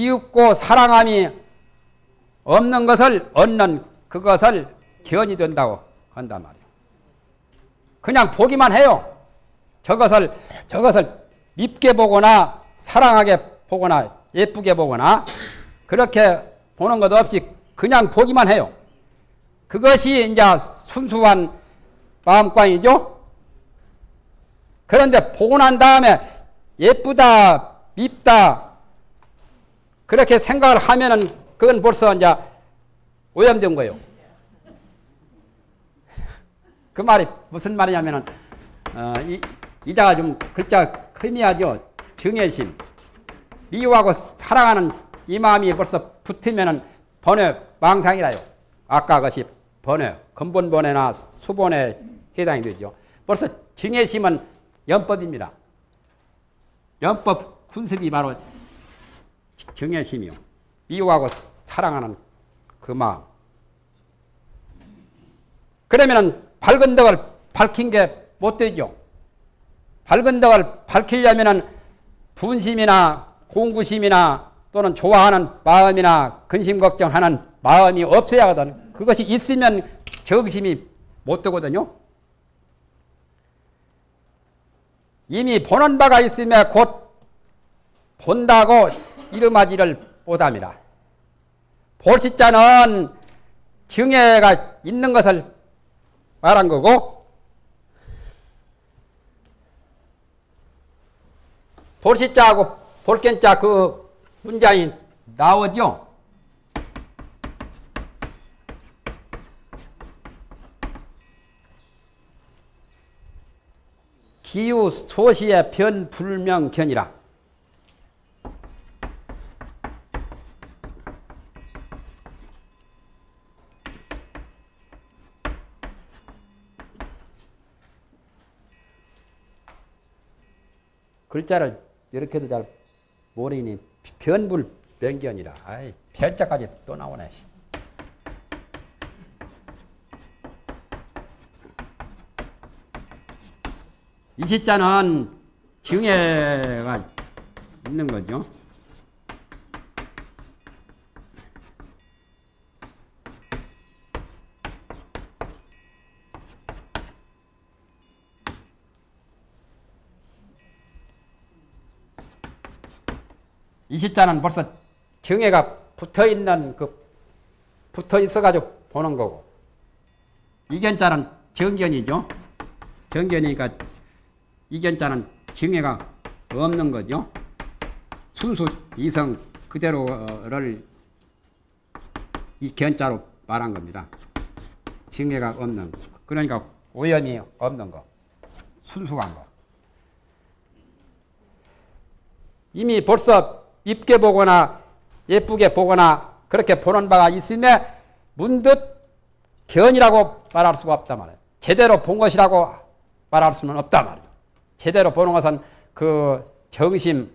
미흡고 사랑함이 없는 것을 얻는 그것을 견이 된다고 한단 말이에요. 그냥 보기만 해요. 저것을 밉게 보거나 사랑하게 보거나 예쁘게 보거나 그렇게 보는 것 없이 그냥 보기만 해요. 그것이 이제 순수한 마음광이죠. 그런데 보고 난 다음에 예쁘다, 밉다 그렇게 생각을 하면은 그건 벌써 이제 오염된 거예요. 그 말이 무슨 말이냐면은 이자가 좀 글자 크미하죠. 증애심. 미워하고 사랑하는 이 마음이 벌써 붙으면은 번뇌 망상이라요. 아까 그것이 번뇌, 근본 번뇌나 수번뇌에 해당이 되죠. 벌써 증애심은 연법입니다. 연법 군습이 바로 증애심이요. 미워하고 사랑하는 그 마음. 그러면은 밝은 덕을 밝힌 게 못 되죠. 밝은 덕을 밝히려면은 분심이나 공구심이나 또는 좋아하는 마음이나 근심 걱정하는 마음이 없어야 하거든. 그것이 있으면 적심이 못 되거든요. 이미 보는 바가 있으며 곧 본다고 이름하지를 못합니다. 볼 시자는 증애가 있는 것을 말한 거고, 볼 시자하고 볼견자 그 문장이 나오죠. 기유 소시의 변 불명 견이라. 글자를 이렇게도 잘 모르니 변불 명견이라. 아이, 변자까지 또 나오네. 이 시자는 증애가 있는 거죠. 이 시자는 벌써 증애가 붙어있는 붙어있어가지고 보는 거고, 이견자는 정견이죠. 정견이니까 이견자는 증애가 없는 거죠. 순수 이성 그대로를 이 견자로 말한 겁니다. 증애가 없는 거. 그러니까 오염이 없는 거. 순수한 거. 이미 벌써 밉게 보거나 예쁘게 보거나 그렇게 보는 바가 있으면 문득 견이라고 말할 수가 없단 말이에요. 제대로 본 것이라고 말할 수는 없단 말이에요. 제대로 보는 것은 그 정심,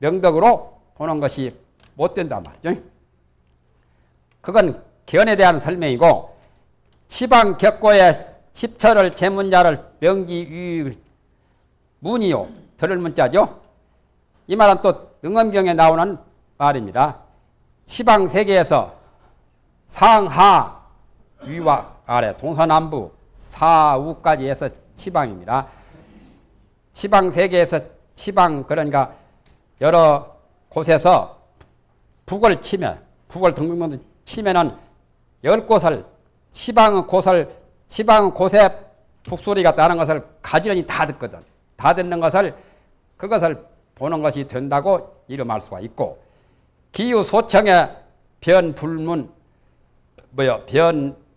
명덕으로 보는 것이 못 된단 말이죠. 그건 견에 대한 설명이고, 치방 격고의 십처를 제문자를 명기위 문이요. 들을 문자죠. 이 말은 또 능엄경에 나오는 말입니다. 치방 세계에서 상하, 위와 아래, 동서남북, 사우까지 해서 치방입니다. 치방 세계에서 치방, 그러니까 여러 곳에서 북을 치면, 북을 등등등 치면은 열 곳을, 치방 곳에 북소리가 나는 것을 가지런히 다 듣거든. 다 듣는 것을, 그것을 보는 것이 된다고 이름할 수가 있고, 기유 소청의 변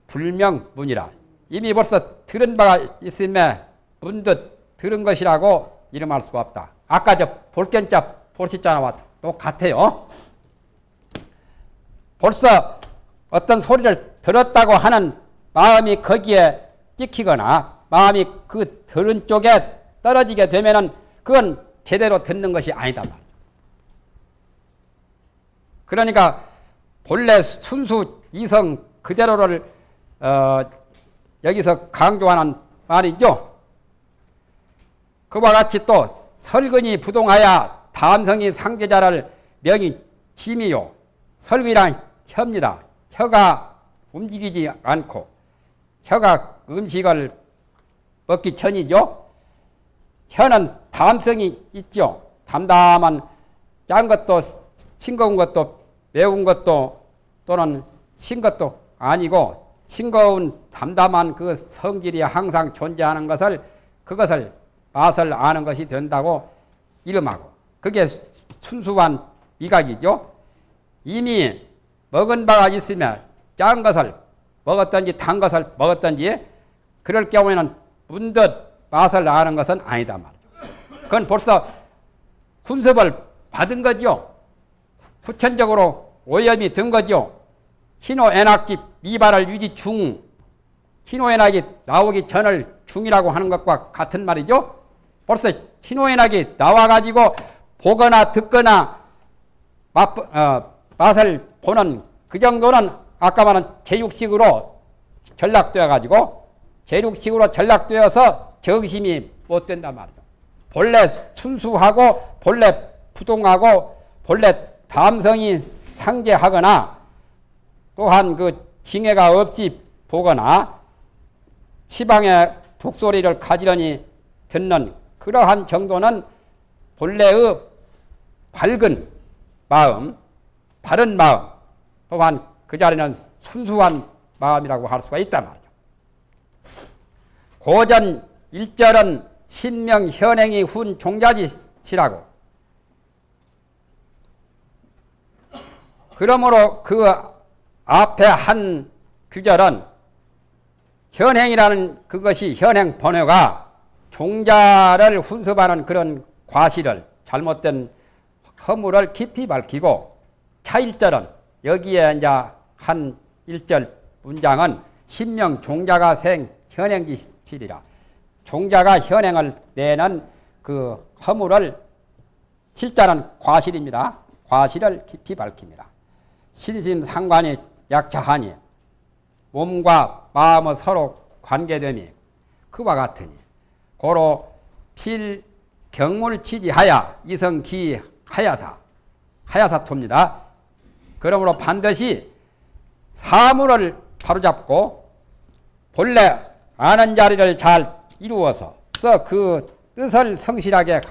불명문이라. 이미 벌써 들은 바가 있음에 문득 들은 것이라고 이름할 수가 없다. 아까 저 볼견자, 볼시자와 똑같아요. 벌써 어떤 소리를 들었다고 하는 마음이 거기에 찍히거나 마음이 그 들은 쪽에 떨어지게 되면은 그건 제대로 듣는 것이 아니다 말이야. 그러니까 본래 순수 이성 그대로를 여기서 강조하는 말이죠. 그와 같이 또 설근이 부동하여 담성이 상제자를 명이 심이요 설미란 혀입니다. 혀가 움직이지 않고 혀가 음식을 먹기 전이죠. 혀는 담성이 있죠. 담담한 짠 것도 싱거운 것도 매운 것도 또는 신 것도 아니고 싱거운 담담한 그 성질이 항상 존재하는 것을 그것을 맛을 아는 것이 된다고 이름하고 그게 순수한 미각이죠. 이미 먹은 바가 있으면 짠 것을 먹었든지 단 것을 먹었든지 그럴 경우에는 문득 맛을 아는 것은 아니다 말이에요. 그건 벌써 군습을 받은 거죠. 후천적으로 오염이 된 거죠. 희노애락지 미발을 유지 중, 희노애락이 나오기 전을 중이라고 하는 것과 같은 말이죠. 벌써 희노애락이 나와가지고 보거나 듣거나 맛을 보는 그 정도는 아까 말한 제육식으로 전락되어가지고 제육식으로 전락되어서 정심이 못 된단 말이죠. 본래 순수하고 본래 부동하고 본래 담성이 상재하거나 또한 그 징해가 없지 보거나 시방의 북소리를 가지런히 듣는 그러한 정도는 본래의 밝은 마음, 바른 마음 또한 그 자리는 순수한 마음이라고 할 수가 있단 말이죠. 고전 1절은 신명 현행이 훈 종자지시라고 그러므로 그 앞에 한 규절은 현행이라는 그것이 현행 번뇌가 종자를 훈습하는 그런 과실을 잘못된 허물을 깊이 밝히고 차일절은 여기에 이제 한 1절 문장은 신명 종자가 생 현행지시리라 종자가 현행을 내는 그 허물을 7자는 과실입니다. 과실을 깊이 밝힙니다. 신심상관이 약차하니 몸과 마음은 서로 관계됨이 그와 같으니 고로 필 경물치지하야 이성기 하야사 하야사토입니다. 그러므로 반드시 사물을 바로잡고 본래 아는 자리를 잘 이루어서 그 뜻을 성실하게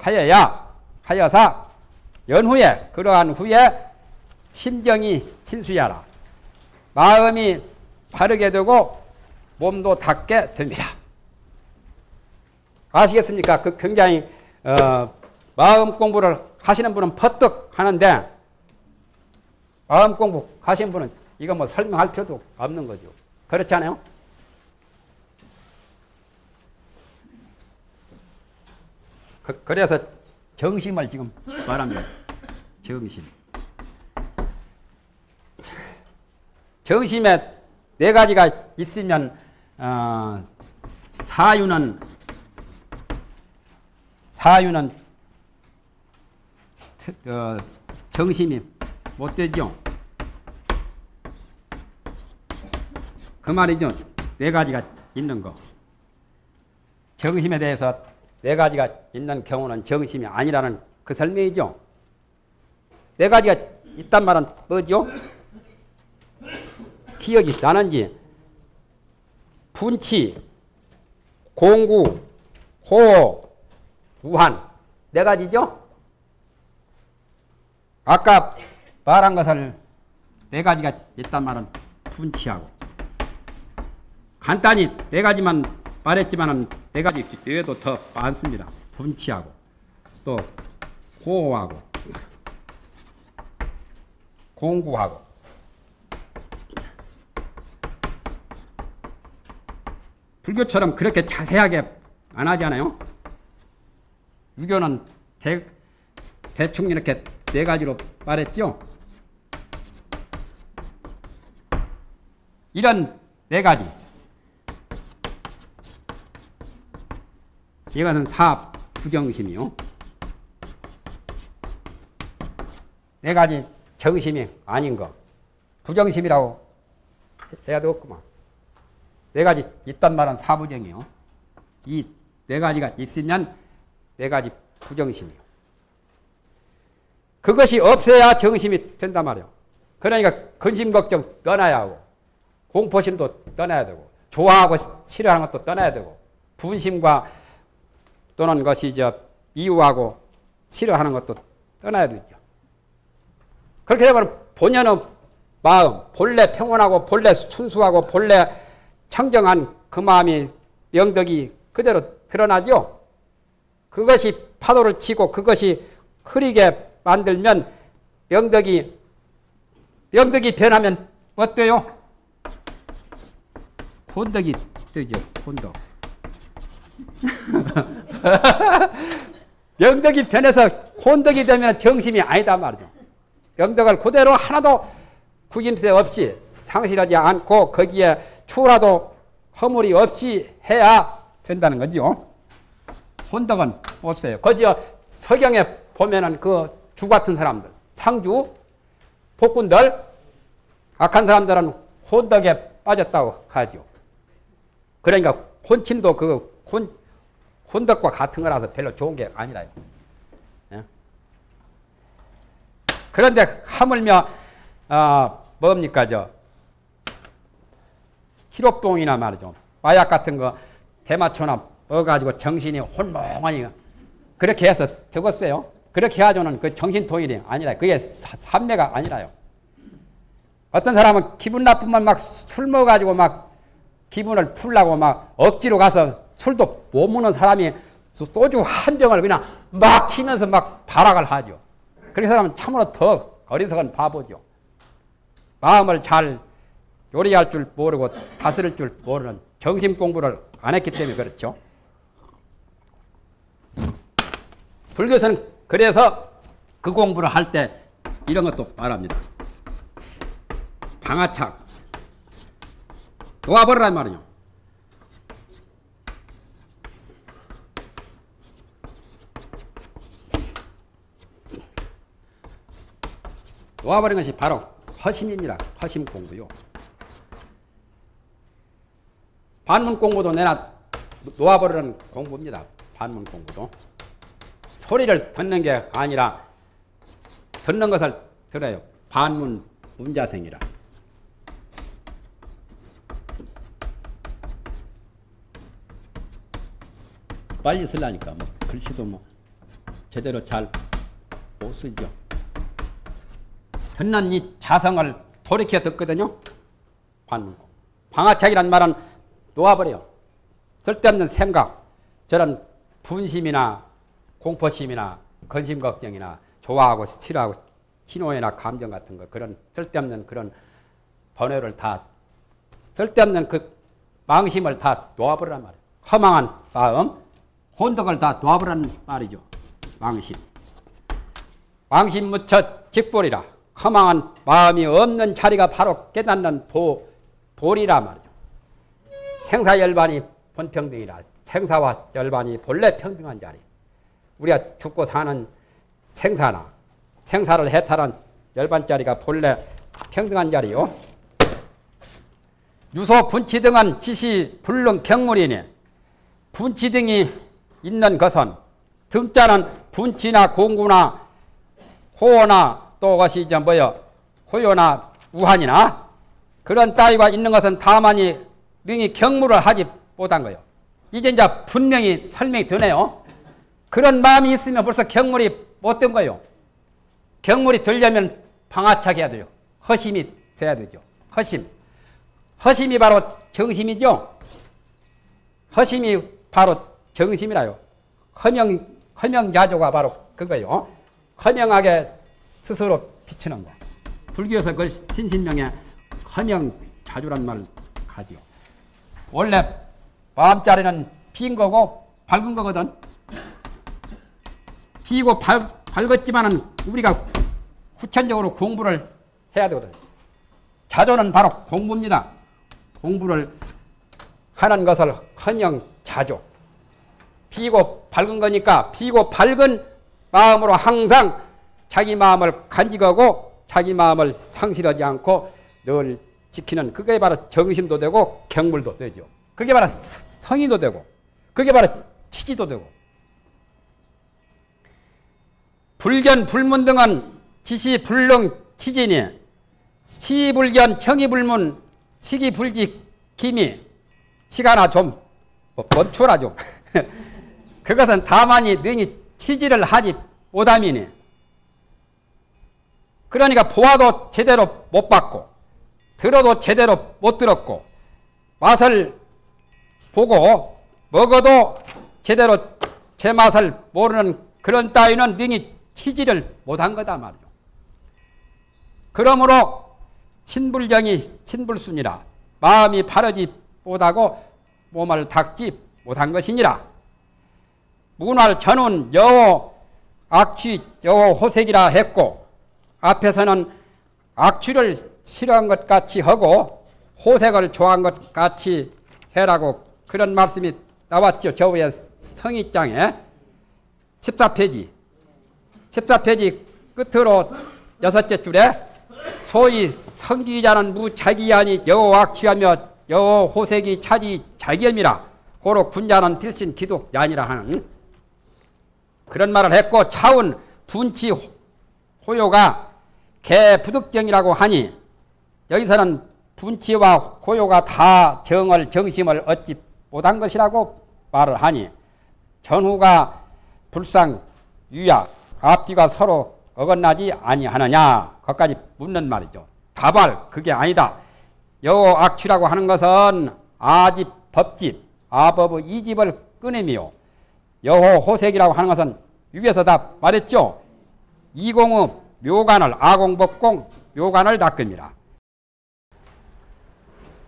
하여사 연후에 그러한 후에 심정이 진수야라. 마음이 바르게 되고 몸도 닦게 됩니다. 아시겠습니까? 그 굉장히 마음 공부를 하시는 분은 퍼뜩 하는데 마음 공부 하시는 분은 이거 뭐 설명할 필요도 없는 거죠. 그렇지 않아요? 그래서 정심을 지금 말합니다. 정심. 정심에 4가지가 있으면 사유는 정심이 못 되죠. 그 말이죠. 4가지가 있는 거. 정심에 대해서 4가지가 있는 경우는 정심이 아니라는 그 설명이죠. 4가지가 있단 말은 뭐죠? 기억이 나는지 분치, 공구, 호호, 우한 4가지죠? 아까 말한 것을 4가지가 있단 말은 분치하고 간단히 4가지만 말했지만은 4가지 외에도 더 많습니다. 분치하고 또 호호하고 공구하고 불교처럼 그렇게 자세하게 안 하잖아요. 유교는 대충 이렇게 4가지로 말했죠. 이런 4가지. 이것은 사부정심이요. 4가지 정심이 아닌 거. 부정심이라고 해야 되겠구만. 4가지 있단 말은 사부정이요. 이 4가지가 있으면 4가지 부정심이요. 그것이 없어야 정심이 된단 말이에요. 그러니까 근심 걱정 떠나야 하고, 공포심도 떠나야 되고, 좋아하고 싫어하는 것도 떠나야 되고, 분심과 또는 것이 이제 이유하고 싫어하는 것도 떠나야 되죠. 그렇게 되면 본연의 마음, 본래 평온하고 본래 순수하고 본래 청정한 그 마음이 명덕이 그대로 드러나죠. 그것이 파도를 치고 그것이 흐리게 만들면 명덕이 변하면 어때요? 혼덕이 되죠. 혼덕. 명덕이 변해서 혼덕이 되면 정심이 아니다 말이죠. 명덕을 그대로 하나도 구김새 없이 상실하지 않고 거기에 추라도 허물이 없이 해야 된다는 거죠. 혼덕은 없어요. 거기에 서경에 보면은 그 주 같은 사람들, 상주, 폭군들, 악한 사람들은 혼덕에 빠졌다고 하죠. 그러니까 혼침도 그 혼덕과 같은 거라서 별로 좋은 게 아니라요. 예? 그런데 하물며 뭡니까 저 희록동이나 말이죠. 마약 같은 거 대마초나 어가지고 정신이 혼몽하니 그렇게 해서 적었어요. 그렇게 해가지고는 그 정신통일이 아니라 그게 삼매가 아니라요. 어떤 사람은 기분 나쁘면 막 술 먹어가지고 막 기분을 풀려고 막 억지로 가서 술도 못 먹는 사람이 소주 한 병을 그냥 막 키면서 막 발악을 하죠. 그런 사람은 참으로 더 어리석은 바보죠. 마음을 잘 요리할 줄 모르고 다스릴 줄 모르는 정신 공부를 안 했기 때문에 그렇죠. 불교에서는 그래서 그 공부를 할 때 이런 것도 말합니다. 방아착. 놓아버리란 말이죠. 놓아버린 것이 바로 허심입니다. 허심 공부요. 반문 공부도 내나 놓아버리는 공부입니다. 반문 공부도. 소리를 듣는 게 아니라 듣는 것을 들어요. 반문 문자생이라. 빨리 쓰려니까 뭐 글씨도 뭐 제대로 잘 못 쓰죠. 듣는 이 자성을 돌이켜 듣거든요. 반문. 방아착이란 말은 놓아버려요. 쓸데없는 생각, 저런 분심이나 공포심이나 근심 걱정이나 좋아하고 싫어하고 신호이나 감정 같은 거, 그런 쓸데없는 그런 번뇌를 다, 쓸데없는 그 망심을 다 놓아버리란 말이에요. 허망한 마음, 혼덕을 다 놓아버리란 말이죠. 망심. 망심 묻혀 직볼이라. 허망한 마음이 없는 자리가 바로 깨닫는 도리라 말이죠. 생사 열반이 본평등이라. 생사와 열반이 본래 평등한 자리. 우리가 죽고 사는 생사나 생사를 해탈한 열반짜리가 본래 평등한 자리요. 유소 분치 등은 지시 불능 경물이니 분치 등이 있는 것은 등자는 분치나 공구나 호나 또 것이 이제 호요나 우한이나 그런 따위가 있는 것은 다만이 능히 경물을 하지 못한 거예요. 이제 분명히 설명이 되네요. 그런 마음이 있으면 벌써 경물이 못 된 거예요. 경물이 되려면 방아차게 해야 돼요. 허심이 돼야 되죠. 허심. 허심이 바로 정심이죠. 허심이 바로 정심이라요. 허명자조가 바로 그거예요. 허명하게 스스로 비추는 거. 불교에서 그 신신명에 허명자조란 말을 가지요. 원래 마음자리는 빈 거고 밝은 거거든. 비고 밝았지만은 우리가 후천적으로 공부를 해야 되거든요. 자조는 바로 공부입니다. 공부를 하는 것을 허명 자조. 비고 밝은 거니까 비고 밝은 마음으로 항상 자기 마음을 간직하고 자기 마음을 상실하지 않고 늘 지키는 그게 바로 정심도 되고 경물도 되죠. 그게 바로 성의도 되고 그게 바로 치지도 되고 불견 불문 등은 지시불능 치진이, 시불견 청이불문 치기불지 김이. 치가나 좀 멈추라 좀. 그것은 다만이 능히 치지를 하지 못함이니, 그러니까 보아도 제대로 못 봤고 들어도 제대로 못 들었고 맛을 보고 먹어도 제대로 제 맛을 모르는 그런 따위는 능히 치지를 못한 거다 말이오. 그러므로 친불경이 친불순이라, 마음이 바르지 못하고 몸을 닦지 못한 것이니라. 문활 전운 여호 악취 여호 호색이라 했고, 앞에서는 악취를 싫어한 것 같이 하고 호색을 좋아한 것 같이 해라고 그런 말씀이 나왔죠. 저의 성의장에 14페이지 14페이지 끝으로 6째 줄에 소위 성기자는 무자기하니 여호 악취하며 여호 호색이 차지 자기염이라, 고로 군자는 필신 기독야니라 하는 그런 말을 했고, 차운 분치 호요가 개부득정이라고 하니 여기서는 분치와 호요가 다 정을 정심을 얻지 못한 것이라고 말을 하니, 전후가 불상 유야 앞뒤가 서로 어긋나지 아니하느냐 거기까지 묻는 말이죠. 다발 그게 아니다. 여호 악취라고 하는 것은 아집 법집 아법의 이집을 끊임이요, 여호 호색이라고 하는 것은 위에서 다 말했죠. 이공의 묘관을 아공법공 묘관을 닦음이라.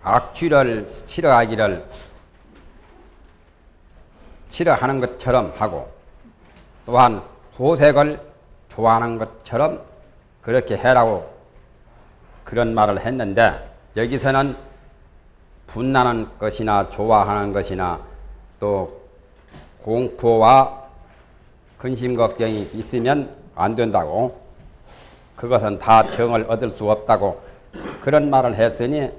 악취를 싫어하기를 싫어하는 것처럼 하고, 또한 호색을 좋아하는 것처럼 그렇게 해라고 그런 말을 했는데, 여기서는 분나는 것이나 좋아하는 것이나 또 공포와 근심 걱정이 있으면 안 된다고, 그것은 다 정을 얻을 수 없다고 그런 말을 했으니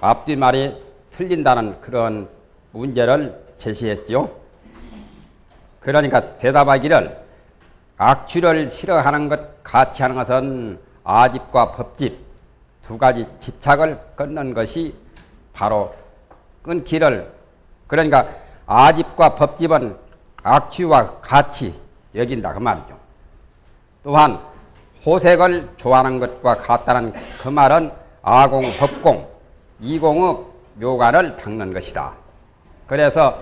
앞뒤 말이 틀린다는 그런 문제를 제시했죠. 그러니까 대답하기를 악취를 싫어하는 것 같이 하는 것은 아집과 법집 두 가지 집착을 끊는 것이 바로 끊기를, 그러니까 아집과 법집은 악취와 같이 여긴다 그 말이죠. 또한 호색을 좋아하는 것과 같다는 그 말은 아공, 법공, 이공의 묘관을 닦는 것이다. 그래서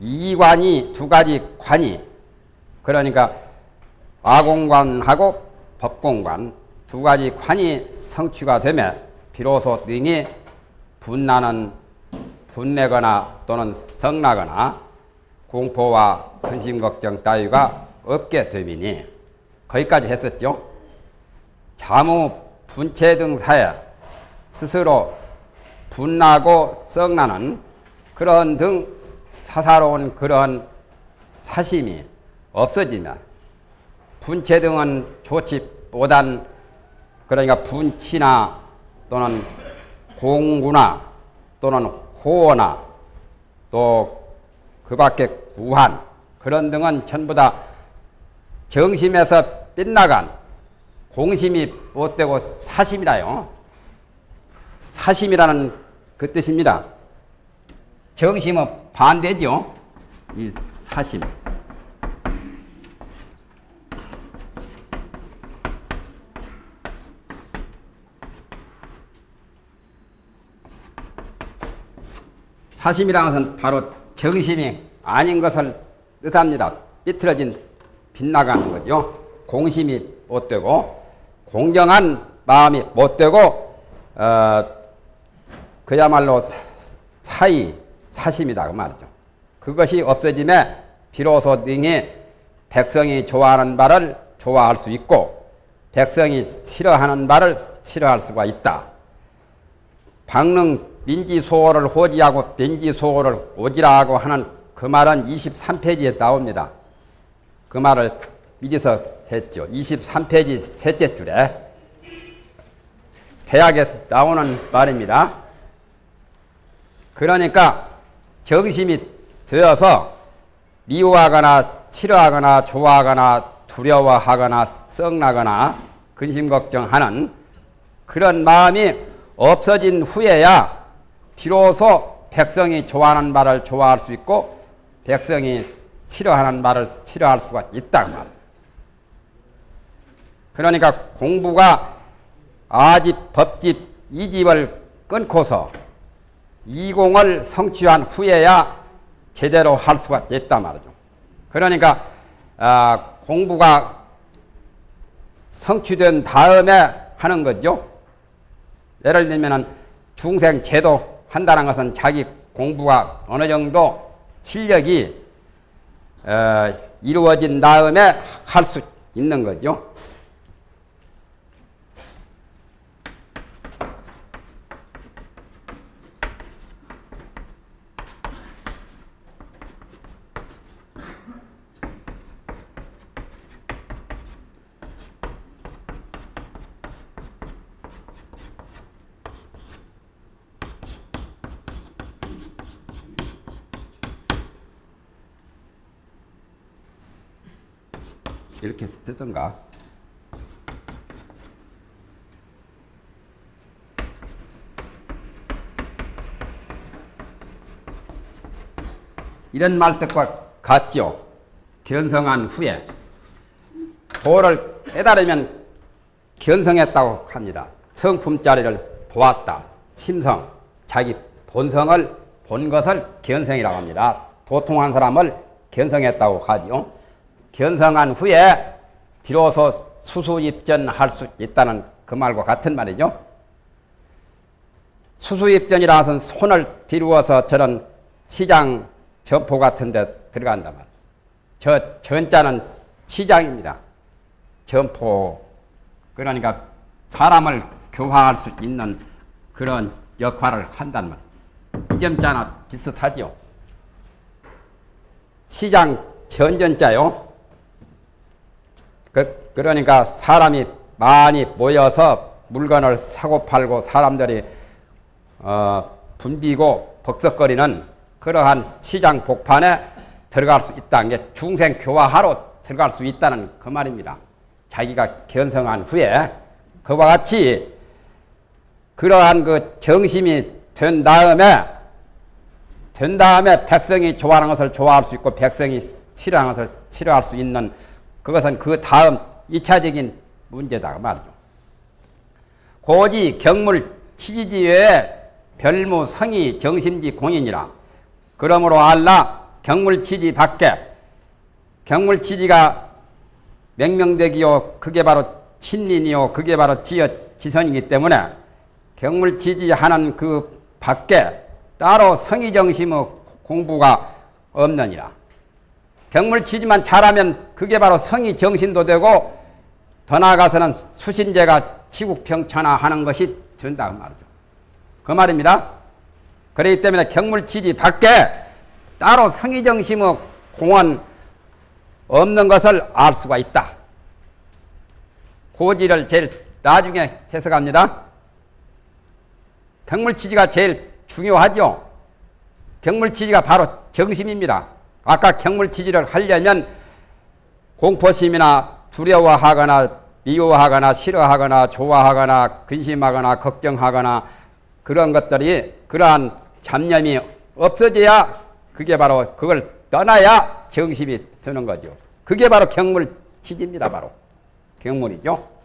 이관이 두 가지 관이, 그러니까 아공관하고 법공관 두 가지 관이 성취가 되며 비로소 능히 분나는 분내거나 또는 성나거나 공포와 근심 걱정 따위가 없게 되미니, 거기까지 했었죠. 자무 분체 등 사에 스스로 분나고 성나는 그런 등 사사로운 그런 사심이 없어지며, 분체 등은 좋지 못한, 그러니까 분치나 또는 공구나 또는 호어나 또 그 밖에 우한 그런 등은 전부 다 정심에서 빗나간 공심이 못되고 사심이라요. 사심이라는 그 뜻입니다. 정심은 반대죠. 이 사심. 사심이라는 것은 바로 정심이 아닌 것을 뜻합니다. 삐뚤어진 빗나가는 거죠. 공심이 못되고 공정한 마음이 못되고 그야말로 사이 사심이다 그 말이죠. 그것이 없어짐에 비로소 능히 백성이 좋아하는 바를 좋아할 수 있고 백성이 싫어하는 바를 싫어할 수가 있다. 방능 민지소호를 호지하고 민지소호를 오지라고 하는 그 말은 23페이지에 나옵니다. 그 말을 미리서 했죠. 23페이지 셋째 줄에 대학에 나오는 말입니다. 그러니까 정심이 되어서 미워하거나 싫어하거나 좋아하거나 두려워하거나 썩나거나 근심 걱정하는 그런 마음이 없어진 후에야 비로소 백성이 좋아하는 바를 좋아할 수 있고 백성이 치료하는 바를 치료할 수가 있다고 말합니다. 그러니까 공부가 아집, 법집, 이집을 끊고서 이공을 성취한 후에야 제대로 할 수가 있단 말이죠. 그러니까 공부가 성취된 다음에 하는 거죠. 예를 들면 중생 제도 한다는 것은 자기 공부가 어느 정도 실력이 이루어진 다음에 할 수 있는 거죠. 이렇게 쓰던가. 이런 말뜻과 같죠. 견성한 후에 도를 깨달으면 견성했다고 합니다. 성품자리를 보았다. 심성, 자기 본성을 본 것을 견성이라고 합니다. 도통한 사람을 견성했다고 하지요. 견성한 후에 비로소 수수입전할 수 있다는 그 말과 같은 말이죠. 수수입전이라 해서 손을 뒤루어서 저는 치장 점포 같은 데 들어간단 말이에요. 저 전자는 치장입니다. 점포, 그러니까 사람을 교화할 수 있는 그런 역할을 한단 말이에요. 이점자나 비슷하죠. 치장 전전자요. 그러니까 사람이 많이 모여서 물건을 사고 팔고 사람들이 붐비고 벅석거리는 그러한 시장 복판에 들어갈 수 있다는 게 중생 교화하러 들어갈 수 있다는 그 말입니다. 자기가 견성한 후에 그와 같이 그러한 그 정심이 된 다음에 백성이 좋아하는 것을 좋아할 수 있고 백성이 치료하는 것을 치료할 수 있는 그것은 그 다음 2차적인 문제다 말이죠. 고지 경물 치지지외에 별무 성이 정심지 공인이라. 그러므로 알라 경물 치지 밖에 경물 치지가 명명되기요 그게 바로 친민이요 그게 바로 지어 지선이기 때문에 경물 치지하는 그 밖에 따로 성의 정심의 공부가 없느니라. 경물치지만 잘하면 그게 바로 성의 정신도 되고 더 나아가서는 수신제가 치국평천하하는 것이 된다 그 말이죠. 그 말입니다. 그렇기 때문에 경물치지 밖에 따로 성의 정심의 공헌 없는 것을 알 수가 있다. 고지를 제일 나중에 해석합니다. 경물치지가 제일 중요하죠. 경물치지가 바로 정심입니다. 아까 경물치지를 하려면 공포심이나 두려워하거나 미워하거나 싫어하거나 좋아하거나 근심하거나 걱정하거나 그런 것들이 그러한 잡념이 없어져야 그게 바로 그걸 떠나야 정심이 드는 거죠. 그게 바로 경물치지입니다. 바로 경물이죠.